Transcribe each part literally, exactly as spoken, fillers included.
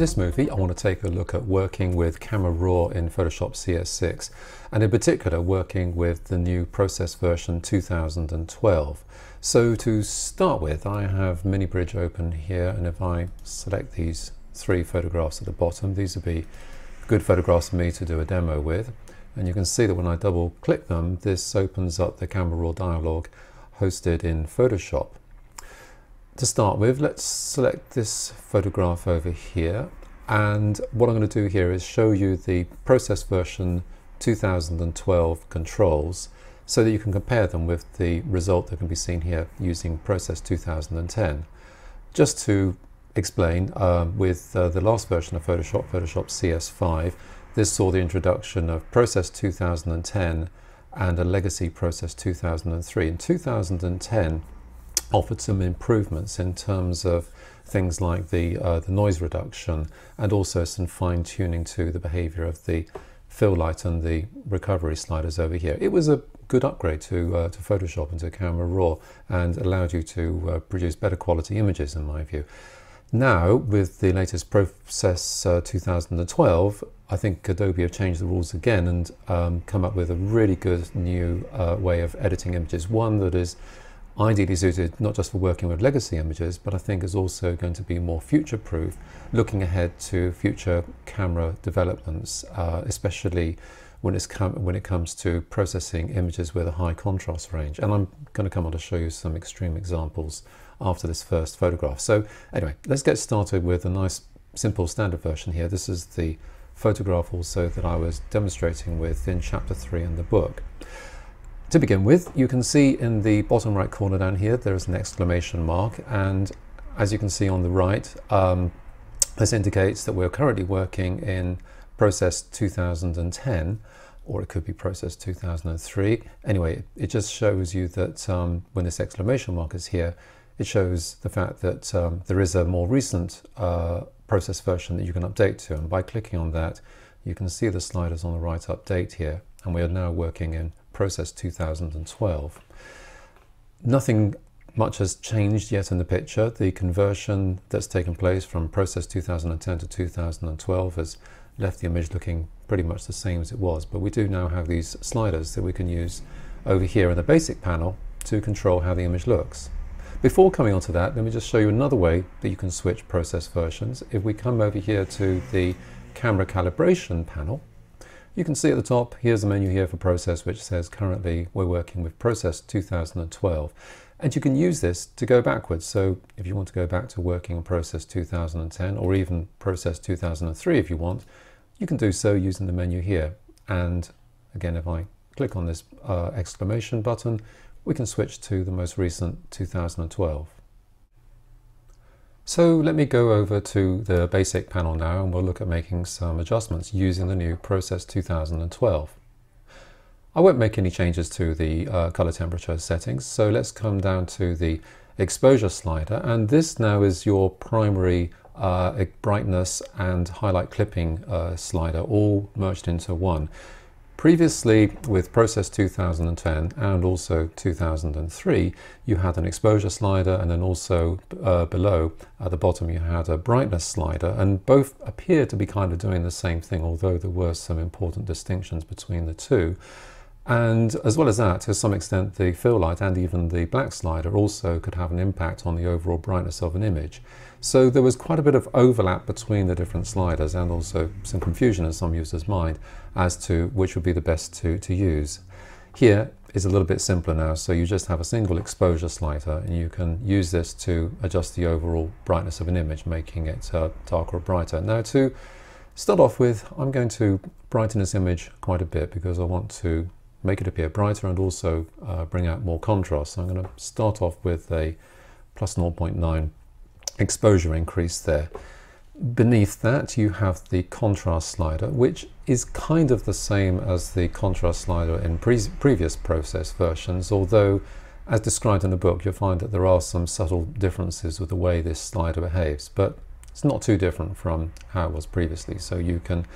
this movie, I want to take a look at working with Camera Raw in Photoshop C S six, and in particular working with the new Process version two thousand twelve. So to start with, I have Mini Bridge open here, and if I select these three photographs at the bottom, these would be good photographs for me to do a demo with. And you can see that when I double click them, this opens up the Camera Raw dialog hosted in Photoshop. To start with, let's select this photograph over here, and what I'm going to do here is show you the Process version two thousand twelve controls so that you can compare them with the result that can be seen here using Process two thousand ten. Just to explain, uh, with uh, the last version of Photoshop, Photoshop C S five, this saw the introduction of Process two thousand ten and a legacy Process two thousand three. In two thousand ten, offered some improvements in terms of things like the, uh, the noise reduction and also some fine tuning to the behavior of the fill light and the recovery sliders over here. It was a good upgrade to, uh, to Photoshop and to Camera Raw, and allowed you to uh, produce better quality images in my view. Now, with the latest Process uh, two thousand twelve, I think Adobe have changed the rules again and um, come up with a really good new uh, way of editing images, one that is ideally suited not just for working with legacy images, but I think is also going to be more future-proof, looking ahead to future camera developments, uh, especially when, it's com when it comes to processing images with a high contrast range. And I'm going to come on to show you some extreme examples after this first photograph. So anyway, let's get started with a nice simple standard version here. This is the photograph also that I was demonstrating with in chapter three in the book. To begin with, you can see in the bottom right corner down here there is an exclamation mark, and as you can see on the right, um, this indicates that we're currently working in Process two thousand ten, or it could be Process two thousand three. Anyway, it just shows you that um, when this exclamation mark is here, it shows the fact that um, there is a more recent uh, process version that you can update to, and by clicking on that you can see the sliders on the right update here, and we are now working in Process two thousand twelve. Nothing much has changed yet in the picture. The conversion that's taken place from Process two thousand ten to two thousand twelve has left the image looking pretty much the same as it was, but we do now have these sliders that we can use over here in the basic panel to control how the image looks. Before coming on to that, let me just show you another way that you can switch process versions. If we come over here to the camera calibration panel, you can see at the top, here's a menu here for Process, which says currently we're working with Process two thousand twelve. And you can use this to go backwards. So if you want to go back to working on Process two thousand ten, or even Process two thousand three if you want, you can do so using the menu here. And again, if I click on this uh, exclamation button, we can switch to the most recent two thousand twelve. So let me go over to the basic panel now, and we'll look at making some adjustments using the new Process two thousand twelve. I won't make any changes to the uh, color temperature settings, so let's come down to the exposure slider, and this now is your primary uh, brightness and highlight clipping uh, slider all merged into one. Previously, with Process two thousand ten and also two thousand three, you had an exposure slider, and then also uh, below at the bottom you had a brightness slider, and both appear to be kind of doing the same thing, although there were some important distinctions between the two. And as well as that, to some extent, the fill light and even the black slider also could have an impact on the overall brightness of an image. So there was quite a bit of overlap between the different sliders, and also some confusion in some users' mind as to which would be the best to, to use. Here is a little bit simpler now, so you just have a single exposure slider, and you can use this to adjust the overall brightness of an image, making it uh, darker or brighter. Now, to start off with, I'm going to brighten this image quite a bit because I want to make it appear brighter and also uh, bring out more contrast. So I'm going to start off with a plus zero point nine exposure increase there. Beneath that you have the contrast slider, which is kind of the same as the contrast slider in pre previous process versions, although as described in the book you'll find that there are some subtle differences with the way this slider behaves, but it's not too different from how it was previously. So you can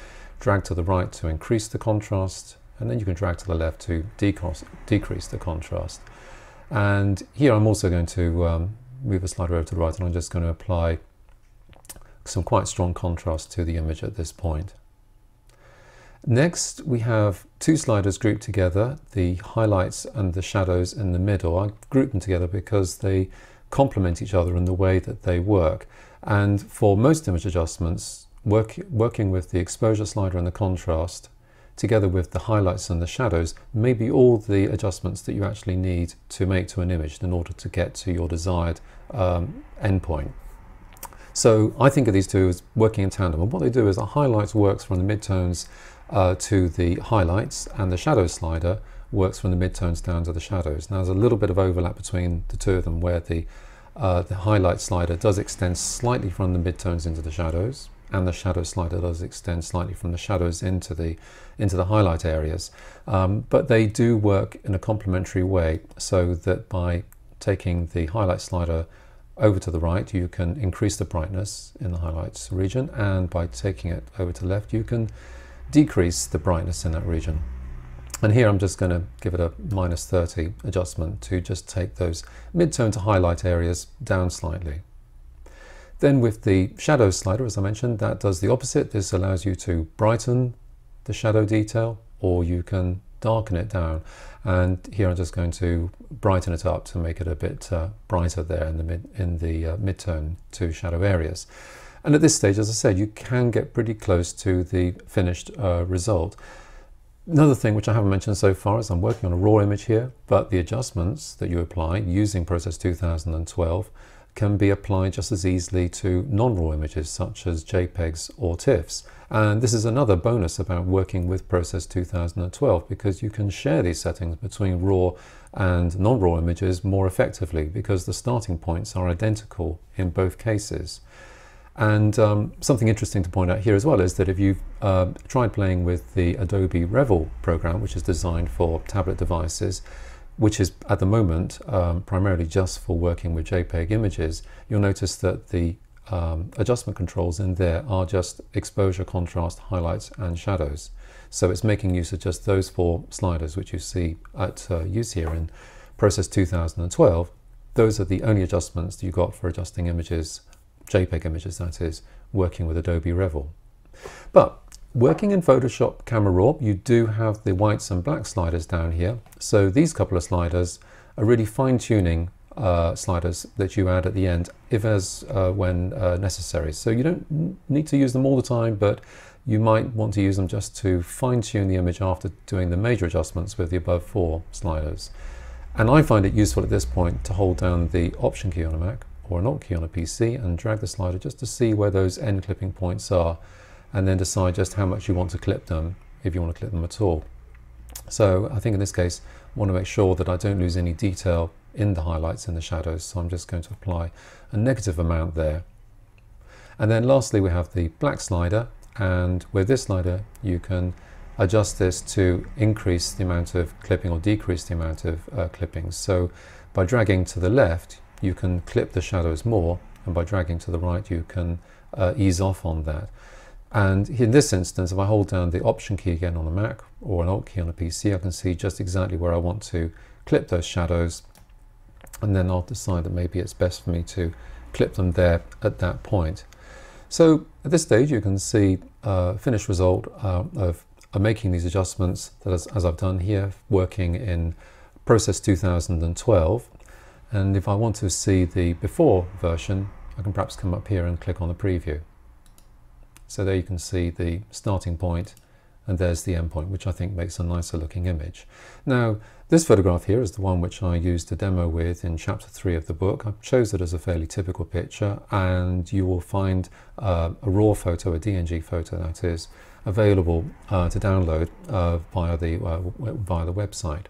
drag to the right to increase the contrast, and then you can drag to the left to decrease the contrast. And here I'm also going to um, move a slider over to the right, and I'm just going to apply some quite strong contrast to the image at this point. Next, we have two sliders grouped together, the highlights and the shadows in the middle. I group them together because they complement each other in the way that they work. And for most image adjustments, work, working with the exposure slider and the contrast, together with the highlights and the shadows, may be all the adjustments that you actually need to make to an image in order to get to your desired um, endpoint. So I think of these two as working in tandem. And what they do is the highlights works from the midtones uh, to the highlights, and the shadow slider works from the midtones down to the shadows. Now there's a little bit of overlap between the two of them, where the, uh, the highlight slider does extend slightly from the midtones into the shadows, and the shadow slider does extend slightly from the shadows into the, into the highlight areas. Um, but they do work in a complementary way, so that by taking the highlight slider over to the right, you can increase the brightness in the highlights region, and by taking it over to the left, you can decrease the brightness in that region. And here I'm just going to give it a minus thirty adjustment to just take those mid-tone to highlight areas down slightly. Then with the shadow slider, as I mentioned, that does the opposite. This allows you to brighten the shadow detail, or you can darken it down. And here I'm just going to brighten it up to make it a bit uh, brighter there in the mid in the uh, mid-tone to shadow areas. And at this stage, as I said, you can get pretty close to the finished uh, result. Another thing which I haven't mentioned so far is I'm working on a raw image here, but the adjustments that you apply using Process two thousand twelve can be applied just as easily to non-raw images such as JPEGs or TIFFs. And this is another bonus about working with Process two thousand twelve, because you can share these settings between raw and non-raw images more effectively, because the starting points are identical in both cases. And um, something interesting to point out here as well is that if you've uh, tried playing with the Adobe Revel program, which is designed for tablet devices, which is at the moment um, primarily just for working with JPEG images, you'll notice that the um, adjustment controls in there are just exposure, contrast, highlights and shadows. So it's making use of just those four sliders which you see at uh, use here in Process two thousand twelve. Those are the only adjustments that you got for adjusting images, JPEG images that is, working with Adobe Revel. But working in Photoshop Camera Raw, you do have the whites and black sliders down here. So these couple of sliders are really fine-tuning uh, sliders that you add at the end, if as uh, when uh, necessary. So you don't need to use them all the time, but you might want to use them just to fine-tune the image after doing the major adjustments with the above four sliders. And I find it useful at this point to hold down the Option key on a Mac or an Alt key on a P C and drag the slider just to see where those end clipping points are, and then decide just how much you want to clip them, if you want to clip them at all. So I think in this case, I want to make sure that I don't lose any detail in the highlights and the shadows, so I'm just going to apply a negative amount there. And then lastly, we have the black slider, and with this slider, you can adjust this to increase the amount of clipping or decrease the amount of uh, clipping. So by dragging to the left, you can clip the shadows more, and by dragging to the right, you can uh, ease off on that. And in this instance, if I hold down the Option key again on a Mac or an Alt key on a P C, I can see just exactly where I want to clip those shadows, and then I'll decide that maybe it's best for me to clip them there at that point. So at this stage, you can see a uh, finished result uh, of, of making these adjustments that as, as I've done here, working in Process two thousand twelve. And if I want to see the before version, I can perhaps come up here and click on the preview. So there you can see the starting point, and there's the end point, which I think makes a nicer looking image. Now, this photograph here is the one which I used a demo with in chapter three of the book. I chose it as a fairly typical picture, and you will find uh, a raw photo, a D N G photo that is, available uh, to download uh, via the, uh, via the website.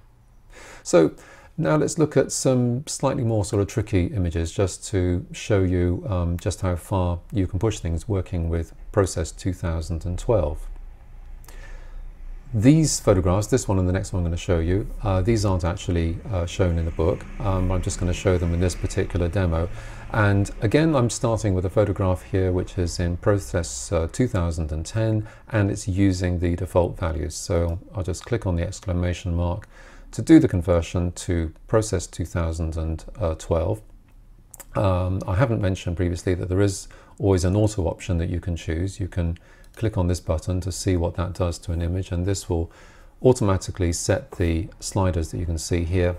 So now let's look at some slightly more sort of tricky images, just to show you um, just how far you can push things working with Process two thousand twelve. These photographs, this one and the next one I'm going to show you, uh, these aren't actually uh, shown in the book. Um, I'm just going to show them in this particular demo. And again, I'm starting with a photograph here which is in Process uh, two thousand ten, and it's using the default values. So I'll just click on the exclamation mark to do the conversion to Process two thousand twelve. Um, I haven't mentioned previously that there is or is an auto option that you can choose. You can click on this button to see what that does to an image, and this will automatically set the sliders that you can see here,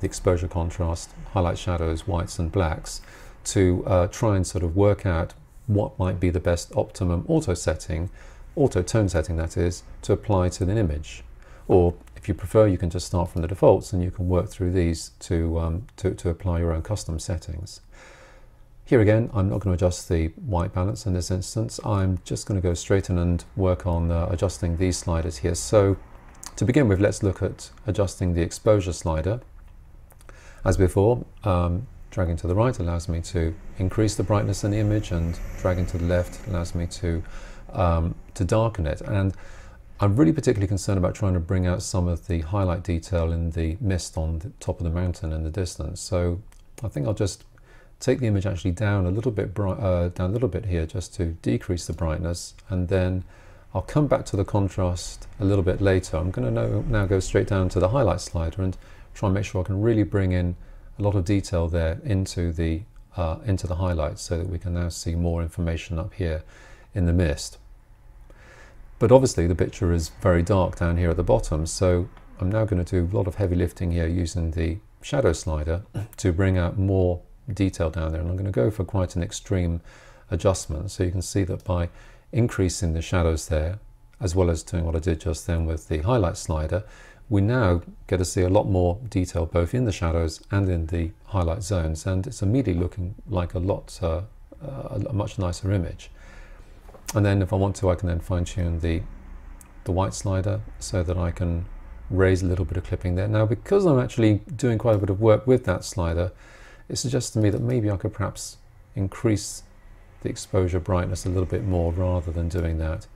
the exposure, contrast, highlight, shadows, whites and blacks, to uh, try and sort of work out what might be the best optimum auto setting, auto tone setting that is, to apply to an image. Or if you prefer, you can just start from the defaults and you can work through these to, um, to, to apply your own custom settings. Here again, I'm not going to adjust the white balance in this instance. I'm just going to go straight in and work on uh, adjusting these sliders here. So to begin with, let's look at adjusting the exposure slider. As before, um, dragging to the right allows me to increase the brightness in the image, and dragging to the left allows me to, um, to darken it. And I'm really particularly concerned about trying to bring out some of the highlight detail in the mist on the top of the mountain in the distance. So I think I'll just take the image actually down a little bit, bright, uh, down a little bit here, just to decrease the brightness, and then I'll come back to the contrast a little bit later. I'm going to now go straight down to the highlight slider and try and make sure I can really bring in a lot of detail there into the uh, into the highlights, so that we can now see more information up here in the mist. But obviously the picture is very dark down here at the bottom, so I'm now going to do a lot of heavy lifting here using the shadow slider to bring out more detail down there, and I'm going to go for quite an extreme adjustment. So you can see that by increasing the shadows there, as well as doing what I did just then with the highlight slider, we now get to see a lot more detail both in the shadows and in the highlight zones, and it's immediately looking like a lot, uh, a much nicer image. And then if I want to, I can then fine-tune the, the white slider so that I can raise a little bit of clipping there. Now, because I'm actually doing quite a bit of work with that slider, it suggests to me that maybe I could perhaps increase the exposure brightness a little bit more rather than doing that.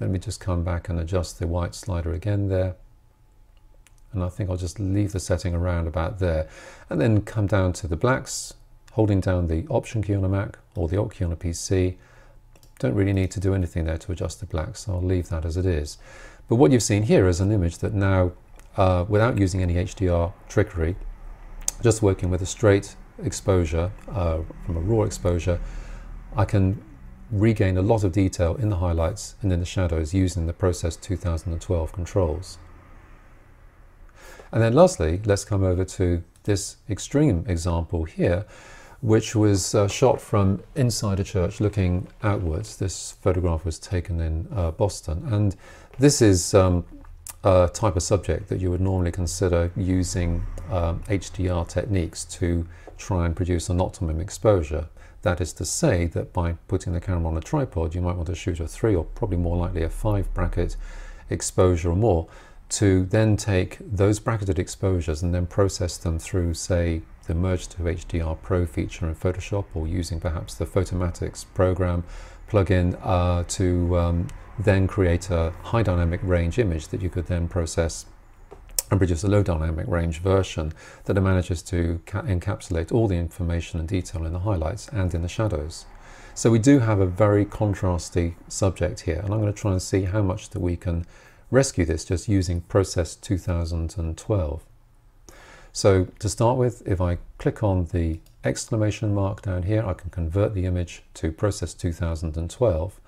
Let me just come back and adjust the white slider again there. And I think I'll just leave the setting around about there, and then come down to the blacks, holding down the Option key on a Mac or the Alt key on a P C. Don't really need to do anything there to adjust the blacks, so I'll leave that as it is. But what you've seen here is an image that now, uh, without using any H D R trickery, just working with a straight exposure, uh, from a raw exposure, I can regain a lot of detail in the highlights and in the shadows using the Process two thousand twelve controls. And then lastly, let's come over to this extreme example here, which was uh, shot from inside a church looking outwards. This photograph was taken in uh, Boston, and this is um, a type of subject that you would normally consider using um, H D R techniques to try and produce an optimum exposure. That is to say that by putting the camera on a tripod, you might want to shoot a three, or probably more likely a five bracket exposure or more, to then take those bracketed exposures and then process them through, say, the Merge to H D R Pro feature in Photoshop, or using perhaps the Photomatix program plugin uh, to um, then create a high dynamic range image that you could then process and produce a low dynamic range version that manages to encapsulate all the information and detail in the highlights and in the shadows. So we do have a very contrasty subject here, and I'm going to try and see how much that we can rescue this just using Process two thousand twelve. So to start with, if I click on the exclamation mark down here, I can convert the image to Process two thousand twelve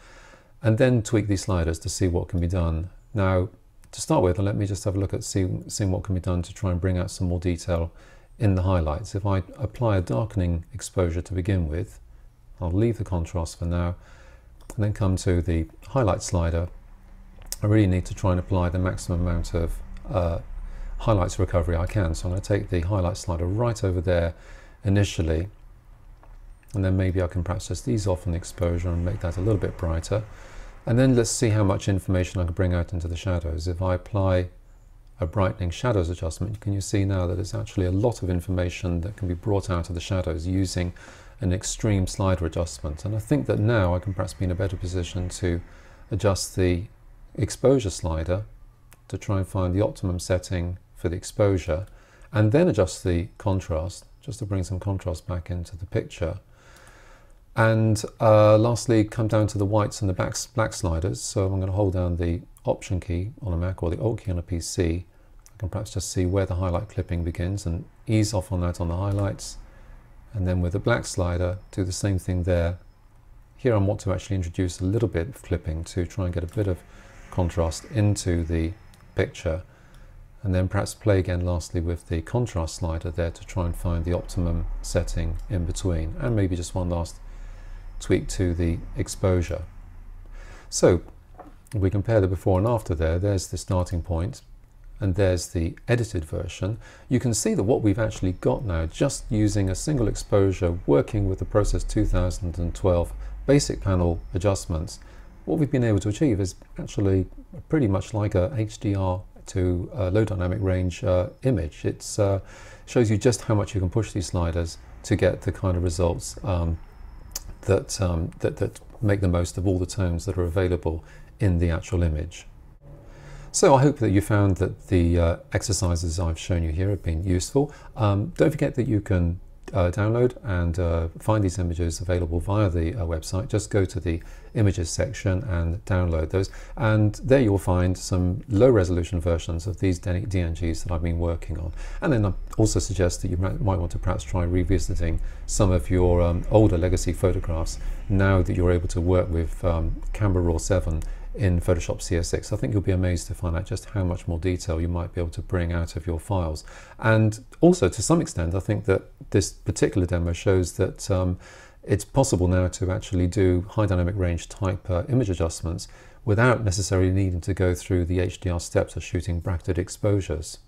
and then tweak these sliders to see what can be done. Now, to start with, let me just have a look at see, seeing what can be done to try and bring out some more detail in the highlights. If I apply a darkening exposure to begin with, I'll leave the contrast for now, and then come to the highlight slider. I really need to try and apply the maximum amount of uh, highlights recovery I can. So I'm going to take the highlight slider right over there initially, and then maybe I can perhaps just ease off on the exposure and make that a little bit brighter. And then let's see how much information I can bring out into the shadows. If I apply a brightening shadows adjustment, can you see now that it's actually a lot of information that can be brought out of the shadows using an extreme slider adjustment. And I think that now I can perhaps be in a better position to adjust the exposure slider to try and find the optimum setting for the exposure, and then adjust the contrast just to bring some contrast back into the picture, and uh, lastly come down to the whites and the back, black sliders. So I'm going to hold down the Option key on a Mac or the Alt key on a P C. I can perhaps just see where the highlight clipping begins and ease off on that on the highlights, and then with the black slider do the same thing there. Here I want to actually introduce a little bit of clipping to try and get a bit of contrast into the picture, and then perhaps play again lastly with the contrast slider there to try and find the optimum setting in between, and maybe just one last tweak to the exposure. So we compare the before and after there. There's the starting point and there's the edited version. You can see that what we've actually got now, just using a single exposure, working with the Process two thousand twelve basic panel adjustments, what we've been able to achieve is actually pretty much like a H D R to a low dynamic range uh, image. It uh, shows you just how much you can push these sliders to get the kind of results um, that, um, that, that make the most of all the tones that are available in the actual image. So I hope that you found that the uh, exercises I've shown you here have been useful. Um, don't forget that you can uh, download and uh, find these images available via the uh, website. Just go to the images section and download those, and there you'll find some low resolution versions of these D N Gs that I've been working on. And then I also suggest that you might want to perhaps try revisiting some of your um, older legacy photographs now that you're able to work with um, Camera Raw seven in Photoshop C S six. I think you'll be amazed to find out just how much more detail you might be able to bring out of your files. And also, to some extent, I think that this particular demo shows that um, it's possible now to actually do high dynamic range type uh, image adjustments without necessarily needing to go through the H D R steps of shooting bracketed exposures.